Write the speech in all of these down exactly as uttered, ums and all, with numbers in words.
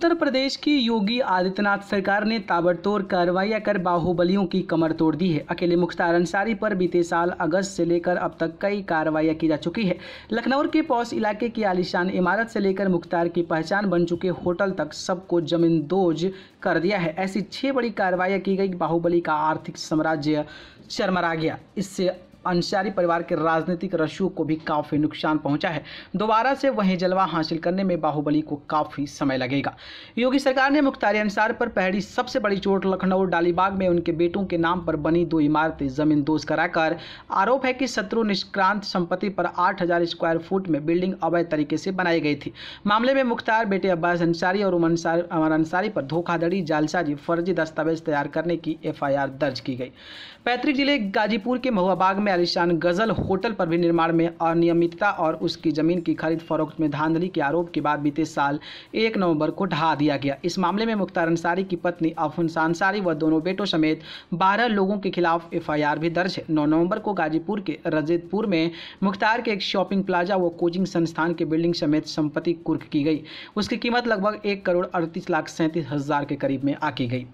उत्तर प्रदेश की योगी आदित्यनाथ सरकार ने ताबड़तोड़ कार्रवाई कर बाहुबलियों की कमर तोड़ दी है। अकेले मुख्तार अंसारी पर बीते साल अगस्त से लेकर अब तक कई कार्रवाई की जा चुकी है। लखनऊ के पौष इलाके की आलीशान इमारत से लेकर मुख्तार की पहचान बन चुके होटल तक सबको जमींदोज कर दिया है। ऐसी छह बड़ी कार्रवाई की गई। बाहुबली का आर्थिक साम्राज्य चरमरा गया। इससे अंसारी परिवार के राजनीतिक रशियों को भी काफ़ी नुकसान पहुंचा है। दोबारा से वही जलवा हासिल करने में बाहुबली को काफ़ी समय लगेगा। योगी सरकार ने मुख्तार अंसारी पर पहली सबसे बड़ी चोट लखनऊ डालीबाग में उनके बेटों के नाम पर बनी दो इमारतें जमींदोज कराकर आरोप है कि शत्रु निष्क्रांत संपत्ति पर आठ हज़ार स्क्वायर फुट में बिल्डिंग अवैध तरीके से बनाई गई थी। मामले में मुख्तार बेटे अब्बास अंसारी और अमर अंसारी पर धोखाधड़ी, जालसाजी, फर्जी दस्तावेज तैयार करने की एफ आई आर दर्ज की गई। पैतृक जिले गाजीपुर के महुआबाग में आलिशान गजल होटल पर भी निर्माण में अनियमितता और उसकी जमीन की खरीद फरोख्त में धांधली के आरोप के बाद बीते साल एक नवंबर को ढहा दिया गया। इस मामले में मुख्तार अंसारी की पत्नी अफुन्स अंसारी व दोनों बेटों समेत बारह लोगों के खिलाफ एफ आई आर भी दर्ज है। नौ नवंबर को गाजीपुर के रजतपुर में मुख्तार के एक शॉपिंग प्लाजा व कोचिंग संस्थान के बिल्डिंग समेत संपत्ति कुर्क की गई। उसकी कीमत लगभग एक करोड़ अड़तीस लाख सैंतीस हजार के करीब में आकी गई।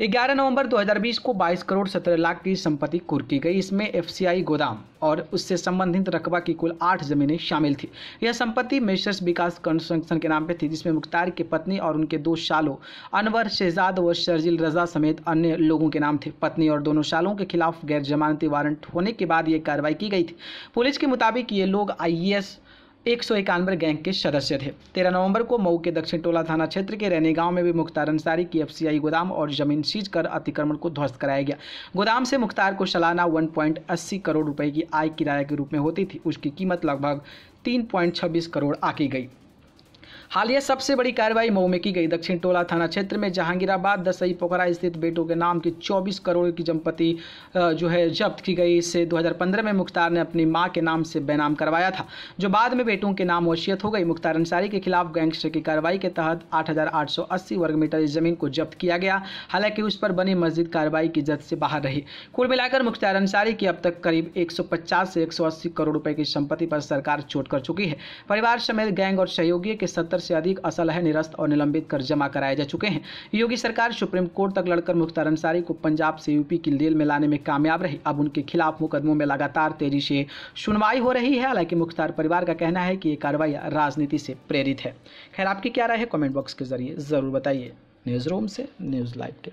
ग्यारह नवंबर दो हज़ार बीस को बाईस करोड़ सत्रह लाख की संपत्ति कुर्क की गई। इसमें एफ सी आई गोदाम और उससे संबंधित रकबा की कुल आठ जमीनें शामिल थी। यह संपत्ति मेसर्स विकास कंस्ट्रक्शन के नाम पर थी, जिसमें मुख्तार की पत्नी और उनके दो सालों अनवर शहजाद व शर्जील रजा समेत अन्य लोगों के नाम थे। पत्नी और दोनों सालों के खिलाफ गैर जमानती वारंट होने के बाद ये कार्रवाई की गई थी। पुलिस के मुताबिक ये लोग आई ए एस एक सौ इक्यानवे गैंग के सदस्य थे। तेरह नवंबर को मऊ के दक्षिण टोला थाना क्षेत्र के रैनी गांव में भी मुख्तार अंसारी की एफ सी आई गोदाम और जमीन सीज कर अतिक्रमण को ध्वस्त कराया गया। गोदाम से मुख्तार को सालाना एक दशमलव अस्सी करोड़ रुपए की आय किराया के रूप में होती थी। उसकी कीमत लगभग तीन दशमलव छब्बीस करोड़ आकी गई। हालिया सबसे बड़ी कार्रवाई मऊ में की गई। दक्षिण टोला थाना क्षेत्र में जहांगीराबाद दसई पोखरा स्थित बेटों के नाम की चौबीस करोड़ की संपत्ति जो है जब्त की गई। इससे दो हज़ार पंद्रह में मुख्तार ने अपनी मां के नाम से बेनाम करवाया था, जो बाद में बेटों के नाम वसीयत हो गई। मुख्तार अंसारी के खिलाफ गैंगस्टर की कार्रवाई के तहत आठ हज़ार आठ सौ अस्सी वर्ग मीटर जमीन को जब्त किया गया। हालांकि उस पर बनी मस्जिद कार्रवाई की जद से बाहर रही। कुल मिलाकर मुख्तार अंसारी की अब तक करीब एक सौ पचास से एक सौ अस्सी करोड़ रुपये की संपत्ति पर सरकार चोट कर चुकी है। परिवार समेत गैंग और सहयोगी के सत्तर से अधिक असलह निरस्त और निलंबित कर जमा कराए जा चुके हैं। योगी सरकार सुप्रीम कोर्ट तक लड़कर मुख्तार अंसारी को पंजाब से यूपी की जेल में लाने में कामयाब रही। अब उनके खिलाफ मुकदमों में लगातार तेजी से सुनवाई हो रही है। हालांकि मुख्तार परिवार का कहना है कि ये कार्रवाई राजनीति से प्रेरित है। खैर, आपकी क्या राय है कमेंट बॉक्स के जरिए जरूर बताइए। न्यूज रूम से न्यूज लाइव के